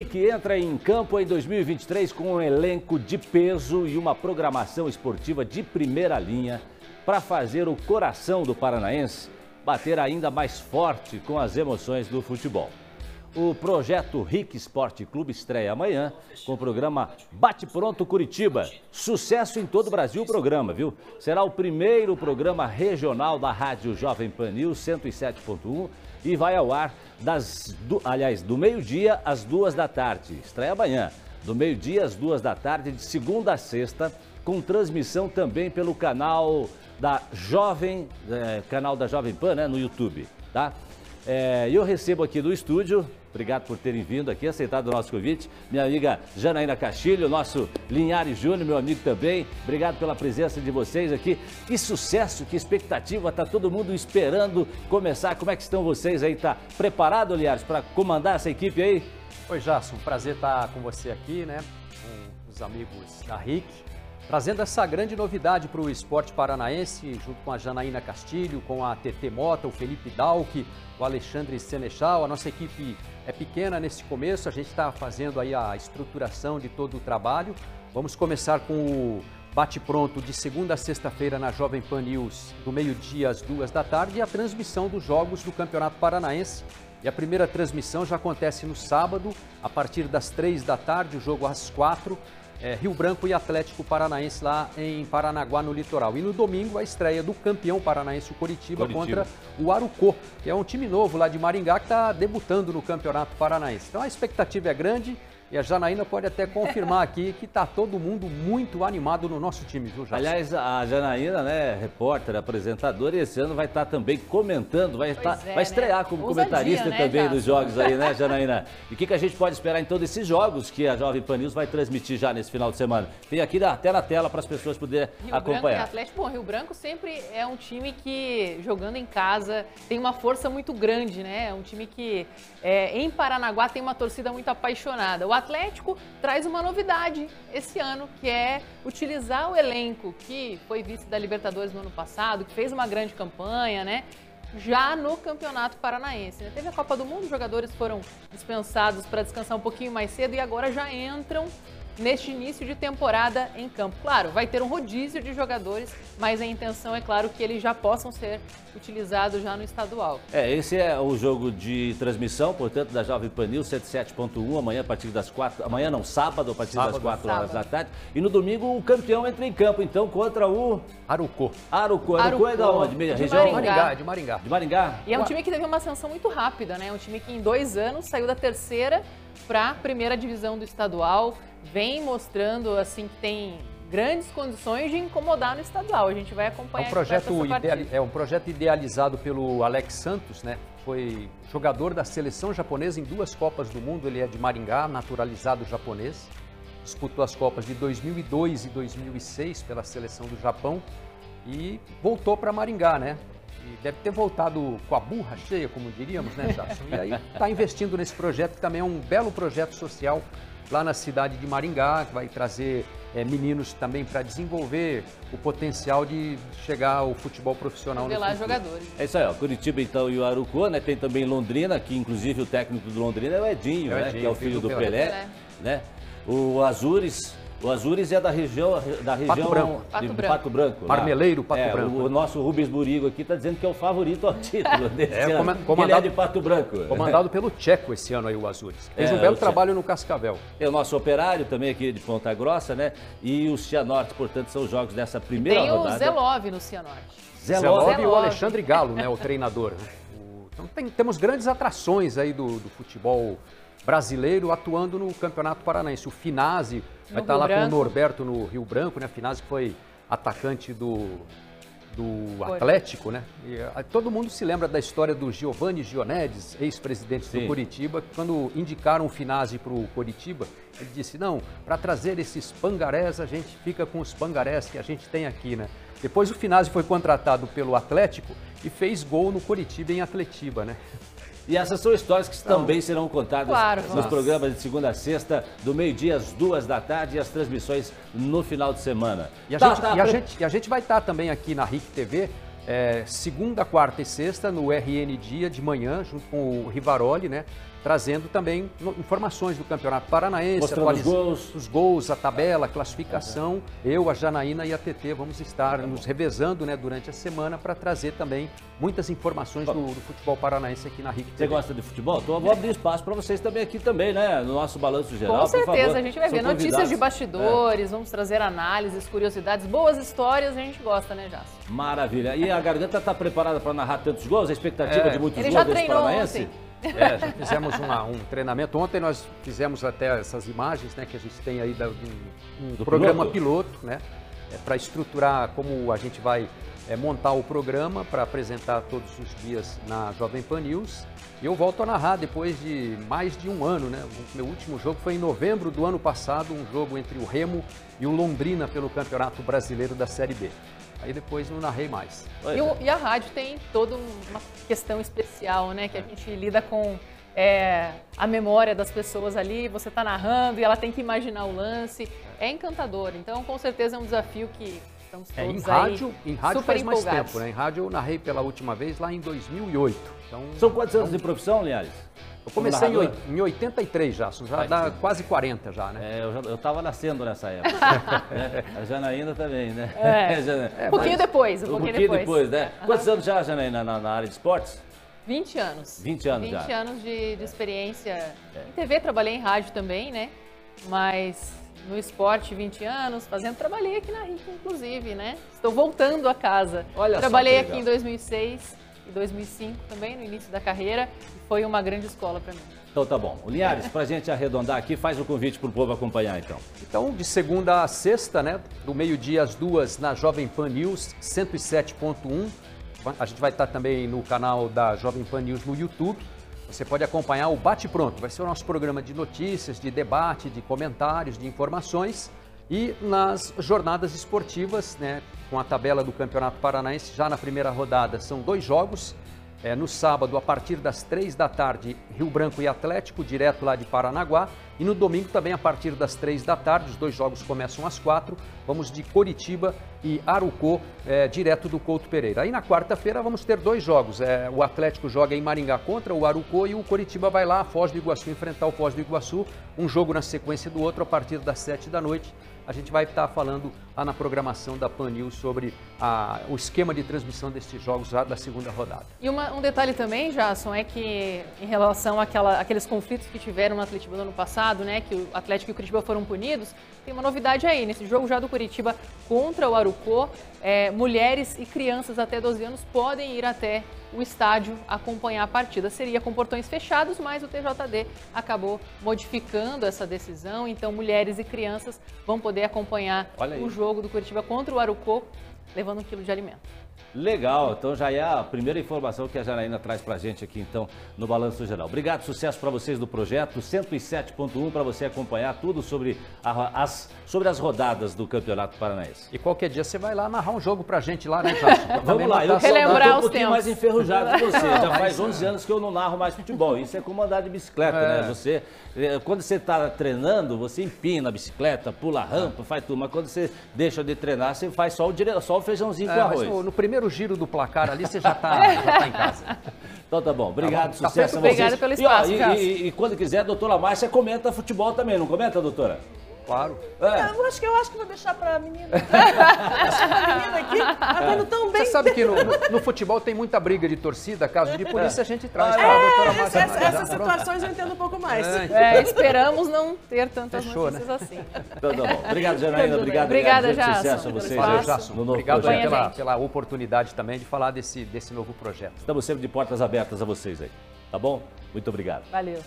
Que entra em campo em 2023 com um elenco de peso e uma programação esportiva de primeira linha para fazer o coração do paranaense bater ainda mais forte com as emoções do futebol. O projeto RIC Esporte Clube estreia amanhã com o programa Bate Pronto Curitiba. Sucesso em todo o Brasil o programa, viu? Será o primeiro programa regional da rádio Jovem Pan News 107.1 e vai ao ar do meio-dia às 2 da tarde. Estreia amanhã, do meio-dia às 2 da tarde, de segunda a sexta, com transmissão também pelo canal da Jovem Pan, né, no YouTube, tá? Eu recebo aqui do estúdio, obrigado por terem vindo aqui, aceitado o nosso convite, minha amiga Janaína Castilho, nosso Linhares Júnior, meu amigo também, obrigado pela presença de vocês aqui. Que sucesso, que expectativa, tá todo mundo esperando começar. Como é que estão vocês aí? Tá preparado, Linhares, para comandar essa equipe aí? Oi, Jasson, prazer estar com você aqui, né, com os amigos da RIC, trazendo essa grande novidade para o esporte paranaense, junto com a Janaína Castilho, com a TT Mota, o Felipe Dalque, o Alexandre Senechal. A nossa equipe é pequena nesse começo, a gente está fazendo aí a estruturação de todo o trabalho. Vamos começar com o Bate Pronto de segunda a sexta-feira na Jovem Pan News, do meio-dia às 2 da tarde, e a transmissão dos jogos do Campeonato Paranaense. E a primeira transmissão já acontece no sábado, a partir das 3 da tarde, o jogo às 4. Rio Branco e Atlético Paranaense lá em Paranaguá, no litoral. E no domingo a estreia do campeão paranaense, o Coritiba, contra o Aruko, que é um time novo lá de Maringá que está debutando no Campeonato Paranaense. Então a expectativa é grande e a Janaína pode até confirmar aqui que está todo mundo muito animado no nosso time, viu, Jasson? Aliás, a Janaína, né, repórter, apresentadora, e esse ano vai estar também comentando, vai estrear, né, como ousadia, comentarista, né, também, Jasson, dos jogos aí, né, Janaína? E o que a gente pode esperar então desses jogos que a Jovem Pan News vai transmitir já nesse final de semana? Tem aqui até na tela para as pessoas poderem acompanhar. Rio Branco sempre é um time que, jogando em casa, tem uma força muito grande, né? É um time que em Paranaguá tem uma torcida muito apaixonada. O Atlético traz uma novidade esse ano, que é utilizar o elenco que foi vice da Libertadores no ano passado, que fez uma grande campanha, né, já no Campeonato Paranaense, né? Teve a Copa do Mundo, os jogadores foram dispensados para descansar um pouquinho mais cedo e agora já entram neste início de temporada em campo. Claro, vai ter um rodízio de jogadores, mas a intenção é, claro, que eles já possam ser utilizados já no estadual. Esse é o jogo de transmissão, portanto, da Jovem Pan News 107.1, amanhã a partir das 4, amanhã não, sábado, a partir das 4 horas da tarde. E no domingo o campeão entra em campo, então, contra o Aruko. Aruko é da onde? De região? De Maringá. E é um time que teve uma ascensão muito rápida, né? É um time que em 2 anos saiu da terceira para a primeira divisão do estadual, vem mostrando assim que tem grandes condições de incomodar no estadual. A gente vai acompanhar. É um projeto idealizado pelo Alex Santos, né? Foi jogador da seleção japonesa em 2 Copas do Mundo. Ele é de Maringá, naturalizado japonês. Disputou as Copas de 2002 e 2006 pela seleção do Japão e voltou para Maringá, né? Deve ter voltado com a burra cheia, como diríamos, né, Jasson? E aí está investindo nesse projeto, que também é um belo projeto social lá na cidade de Maringá, que vai trazer meninos também para desenvolver o potencial de chegar ao futebol profissional. Revelar jogadores. É isso aí, ó, Curitiba então e o Aruco, né? Tem também Londrina, que inclusive o técnico do Londrina é o Edinho, né? Edinho, que é o filho do Pelé, né? O Azures. O Azures é da região Pato Branco. Marmeleiro, Pato Branco. O nosso Rubens Burigo aqui está dizendo que é o favorito ao título desse ano. Comandado, ele é de Pato Branco. Comandado pelo Checo esse ano aí, o Azures. Fez um belo trabalho no Cascavel. É o nosso Operário também aqui de Ponta Grossa, né? E o Cianorte, portanto, são os jogos dessa primeira rodada. Tem o Zelove no Cianorte. Zelove e o Alexandre Galo, né? O treinador. Então temos grandes atrações aí do futebol brasileiro atuando no Campeonato Paranaense. O Finazzi vai estar lá com o Norberto no Rio Branco, né? O Finazzi foi atacante do Atlético, né? E todo mundo se lembra da história do Giovanni Gionedes, ex-presidente do Curitiba, quando indicaram o Finazzi para o Curitiba, ele disse, não, para trazer esses pangarés, a gente fica com os pangarés que a gente tem aqui, né? Depois o Finazzi foi contratado pelo Atlético e fez gol no Curitiba em Atletiba, né? E essas são histórias que também serão contadas nos programas de segunda a sexta, do meio-dia às 2 da tarde, e as transmissões no final de semana. E a gente vai estar também aqui na RIC TV, segunda, quarta e sexta, no RN Dia de manhã, junto com o Rivaroli, né? trazendo também informações do Campeonato Paranaense, atualizando os gols, a tabela, a classificação. Eu, a Janaína e a TT vamos estar nos revezando, né, durante a semana para trazer também muitas informações do futebol paranaense aqui na RIC. Você gosta de futebol? Então eu vou abrir espaço para vocês também aqui também, né, no nosso Balanço Geral. Com certeza, a gente vai ver notícias de bastidores, vamos trazer análises, curiosidades, boas histórias, a gente gosta, né, Jasson? Maravilha. E a Garganta está preparada para narrar tantos gols? A expectativa de muitos gols desse paranaense? Ontem. Já fizemos um treinamento. Ontem nós fizemos até essas imagens, né, que a gente tem aí do programa piloto, né, para estruturar como a gente vai montar o programa para apresentar todos os dias na Jovem Pan News. E eu volto a narrar depois de mais de um ano, né? O meu último jogo foi em novembro do ano passado, um jogo entre o Remo e o Londrina pelo Campeonato Brasileiro da Série B. Aí depois não narrei mais. E a rádio tem toda uma questão especial, né? Que a gente lida com a memória das pessoas ali, você está narrando e ela tem que imaginar o lance. É encantador, então com certeza é um desafio que estamos todos em rádio faz mais tempo, né? Em rádio eu narrei pela última vez lá em 2008. Então, são quantos anos de profissão, Linhares? Eu comecei em 83 já, dá quase 40 já, né? Eu estava nascendo nessa época, né? A Janaína também, né? Um pouquinho depois, né? Quantos anos já, Janaína, na área de esportes? 20 anos. 20 anos já. 20 anos de experiência em TV, trabalhei em rádio também, né? Mas no esporte, 20 anos, trabalhei aqui na RIC, inclusive, né? Estou voltando a casa. Olha, trabalhei aqui em 2006. 2005 também, no início da carreira, foi uma grande escola para mim. Então tá bom. O Linhares, para a gente arredondar aqui, faz o convite para o povo acompanhar então. Então, de segunda a sexta, né, do meio-dia às 2h, na Jovem Pan News 107.1. A gente vai estar também no canal da Jovem Pan News no YouTube. Você pode acompanhar o Bate Pronto, vai ser o nosso programa de notícias, de debate, de comentários, de informações. E nas jornadas esportivas, né, com a tabela do Campeonato Paranaense, já na primeira rodada são 2 jogos. No sábado, a partir das 3 da tarde, Rio Branco e Atlético, direto lá de Paranaguá. E no domingo também, a partir das 3 da tarde, os 2 jogos começam às 4. Vamos de Coritiba e Aruko, direto do Couto Pereira. Aí na quarta-feira vamos ter 2 jogos. O Atlético joga em Maringá contra o Aruko e o Coritiba vai lá a Foz do Iguaçu, enfrentar o Foz do Iguaçu. Um jogo na sequência do outro a partir das 7 da noite. A gente vai estar falando lá na programação da Pan News sobre o esquema de transmissão destes jogos já da segunda rodada. E um detalhe também, Jasson, é que em relação àqueles conflitos que tiveram no Atlético no ano passado, né, que o Atlético e o Curitiba foram punidos, tem uma novidade aí, nesse jogo já do Curitiba contra o Aruco, mulheres e crianças até 12 anos podem ir até o estádio acompanhar a partida. Seria com portões fechados, mas o TJD acabou modificando essa decisão, então mulheres e crianças vão poder acompanhar o jogo do Curitiba contra o Aruco, levando 1 quilo de alimento. Legal, então já é a primeira informação que a Janaína traz pra gente aqui então no Balanço Geral. Obrigado, sucesso para vocês do projeto 107.1 para você acompanhar tudo sobre as rodadas do Campeonato Paranaense. E qualquer dia você vai lá narrar um jogo pra gente lá, né, Jasson? Vamos lá, eu tô um pouquinho mais enferrujado que você, já faz 11 anos que eu não narro mais futebol, isso é como andar de bicicleta, né? Você, quando você tá treinando, você empina a bicicleta, pula a rampa, faz tudo, mas quando você deixa de treinar, você faz só o feijãozinho com arroz. No primeiro giro do placar ali, você já tá em casa. Então tá bom, obrigado, sucesso a vocês. Obrigada pelo espaço, e quando quiser, doutora Márcia, comenta futebol também, não comenta, doutora? Claro. Eu acho que vou deixar pra menina. Tá tão bem. Você sabe que no futebol tem muita briga de torcida, caso de polícia a gente traz pra doutora Márcia. Essas situações eu entendo um pouco mais. Esperamos não ter tantas notícias, né? Assim. Então, tá bom. Obrigado, Janaína. Obrigada, Jasson. Sucesso a vocês. Obrigado pela oportunidade também de falar desse novo projeto. Estamos sempre de portas abertas a vocês aí. Tá bom? Muito obrigado. Valeu.